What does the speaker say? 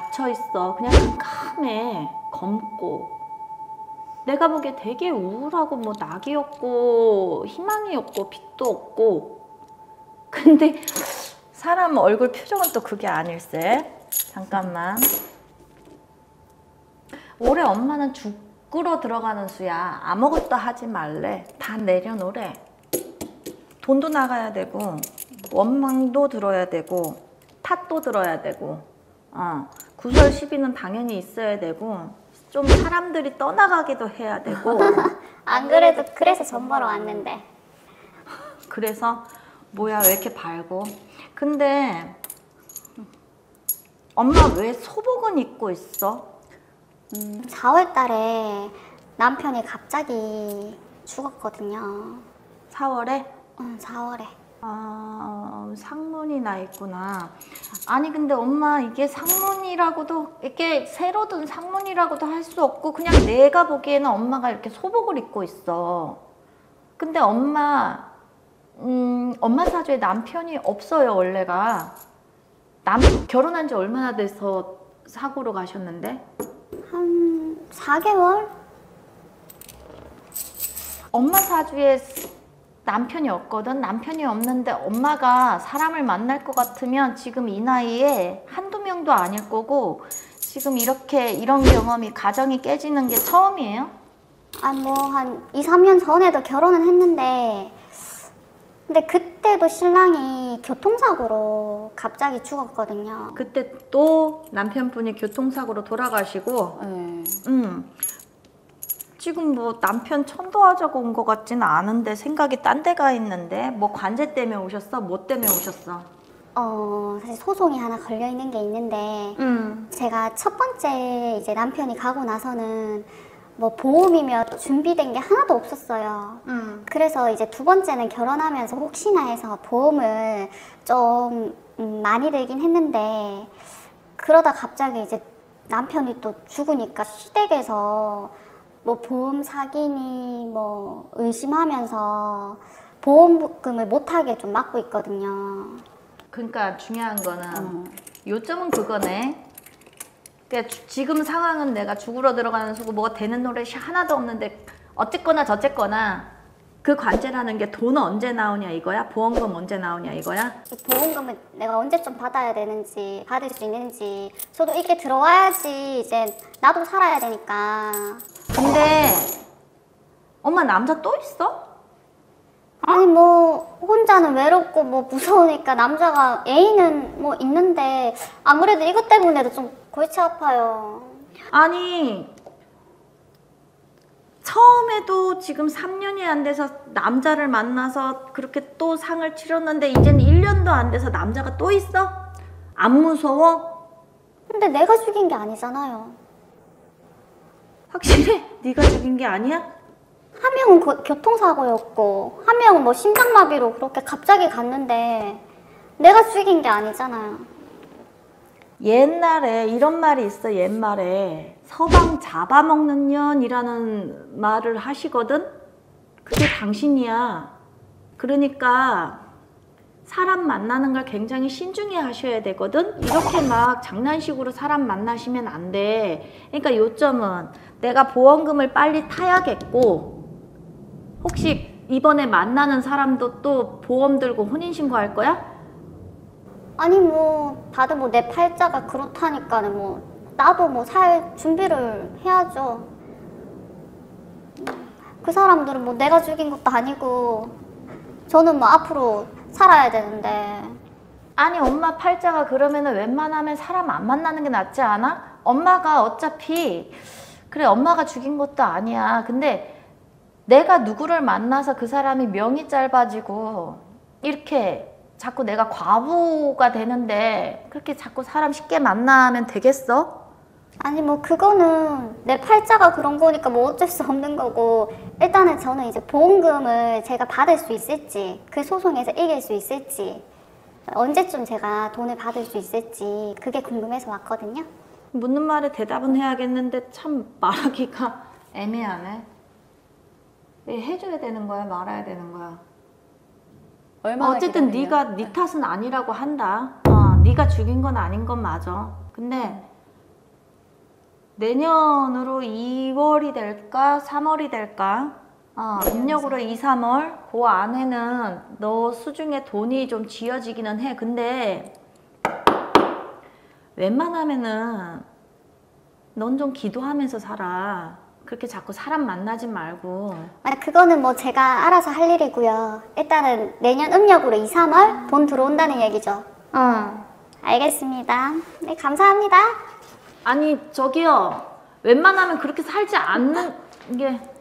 갇혀있어. 그냥 캄캄해. 검고. 내가 보기에 되게 우울하고 뭐 낙이 없고 희망이 없고 빛도 없고. 근데 사람 얼굴 표정은 또 그게 아닐세. 잠깐만. 올해 엄마는 죽으러 들어가는 수야. 아무것도 하지 말래. 다 내려놓으래. 돈도 나가야 되고 원망도 들어야 되고 탓도 들어야 되고 구설 시비는 당연히 있어야 되고 좀 사람들이 떠나가기도 해야 되고. 안 그래도 그래서 돈 벌어 왔는데. 그래서 뭐야 왜 이렇게 밝고. 근데 엄마 왜 소복은 입고 있어? 4월 달에 남편이 갑자기 죽었거든요. 4월에? 응, 4월에. 아, 상문이 나 있구나. 아니 근데 엄마 이게 상문이라고도 이렇게 새로 든 상문이라고도 할 수 없고 그냥 내가 보기에는 엄마가 이렇게 소복을 입고 있어. 근데 엄마 엄마 사주에 남편이 없어요. 원래가 결혼한 지 얼마나 돼서 사고로 가셨는데? 한 4개월? 엄마 사주에 남편이 없거든. 남편이 없는데 엄마가 사람을 만날 것 같으면 지금 이 나이에 한두 명도 아닐 거고 지금 이렇게 이런 경험이 가정이 깨지는 게 처음이에요? 아, 뭐 한 2, 3년 전에도 결혼은 했는데 근데 그때도 신랑이 교통사고로 갑자기 죽었거든요. 그때 또 남편분이 교통사고로 돌아가시고 지금 뭐 남편 천도하자고 온 것 같지는 않은데 생각이 딴 데가 있는데. 뭐 관제 때문에 오셨어? 뭐 때문에 오셨어? 사실 소송이 하나 걸려있는 게 있는데 제가 첫 번째 이제 남편이 가고 나서는 뭐 보험이며 준비된 게 하나도 없었어요. 그래서 이제 두 번째는 결혼하면서 혹시나 해서 보험을 좀 많이 들긴 했는데 그러다 갑자기 이제 남편이 또 죽으니까 시댁에서 뭐 보험 사기니 뭐 의심하면서 보험금을 못하게 좀 막고 있거든요. 그러니까 중요한 거는 요점은 그거네. 그러니까 지금 상황은 내가 죽으러 들어가는 수고 뭐가 되는 노릇이 하나도 없는데 어쨌거나 저쨌거나 그 관제라는 게 돈 언제 나오냐 이거야? 보험금 언제 나오냐 이거야? 보험금을 내가 언제쯤 받아야 되는지 받을 수 있는지 저도 이게 들어와야지 이제 나도 살아야 되니까. 근데 엄마 남자 또 있어? 아니 뭐 혼자는 외롭고 뭐 무서우니까 남자가 애인은 뭐 있는데 안 그래도 이것 때문에도 좀 골치 아파요. 아니 처음에도 지금 3년이 안 돼서 남자를 만나서 그렇게 또 상을 치렀는데 이제는 1년도 안 돼서 남자가 또 있어? 안 무서워? 근데 내가 죽인 게 아니잖아요. 확실해? 네가 죽인 게 아니야? 한 명은 교통사고였고 한 명은 뭐 심장마비로 그렇게 갑자기 갔는데 내가 죽인 게 아니잖아요. 옛날에 이런 말이 있어. 옛말에 서방 잡아먹는 년이라는 말을 하시거든? 그게 당신이야. 그러니까 사람 만나는 걸 굉장히 신중히 하셔야 되거든? 이렇게 막 장난식으로 사람 만나시면 안 돼. 그러니까 요점은 내가 보험금을 빨리 타야겠고 혹시 이번에 만나는 사람도 또 보험 들고 혼인신고할 거야? 아니 뭐 다들 뭐 내 팔자가 그렇다니까는 뭐 나도 뭐 살 준비를 해야죠. 그 사람들은 뭐 내가 죽인 것도 아니고 저는 뭐 앞으로 살아야 되는데. 아니 엄마 팔자가 그러면은 웬만하면 사람 안 만나는 게 낫지 않아? 엄마가 어차피 그래 엄마가 죽인 것도 아니야. 근데 내가 누구를 만나서 그 사람이 명이 짧아지고 이렇게 자꾸 내가 과부가 되는데 그렇게 자꾸 사람 쉽게 만나면 되겠어? 아니 뭐 그거는 내 팔자가 그런 거니까 뭐 어쩔 수 없는 거고 일단은 저는 이제 보험금을 제가 받을 수 있을지 그 소송에서 이길 수 있을지 언제쯤 제가 돈을 받을 수 있을지 그게 궁금해서 왔거든요. 묻는 말에 대답은 해야겠는데 참 말하기가 애매하네. 해줘야 되는 거야 말아야 되는 거야? 어쨌든 네가 네 탓은 아니라고 한다. 네가 죽인 건 아닌 건 맞아. 근데 내년으로 2월이 될까 3월이 될까 음력으로 2, 3월 그 안에는 너 수중에 돈이 좀 쥐어지기는 해. 근데 웬만하면은 넌 좀 기도하면서 살아. 그렇게 자꾸 사람 만나지 말고. 아, 그거는 뭐 제가 알아서 할 일이고요. 일단은 내년 음력으로 2, 3월 돈 들어온다는 얘기죠. 응. 알겠습니다. 네, 감사합니다. 아니 저기요, 웬만하면 그렇게 살지 않는 게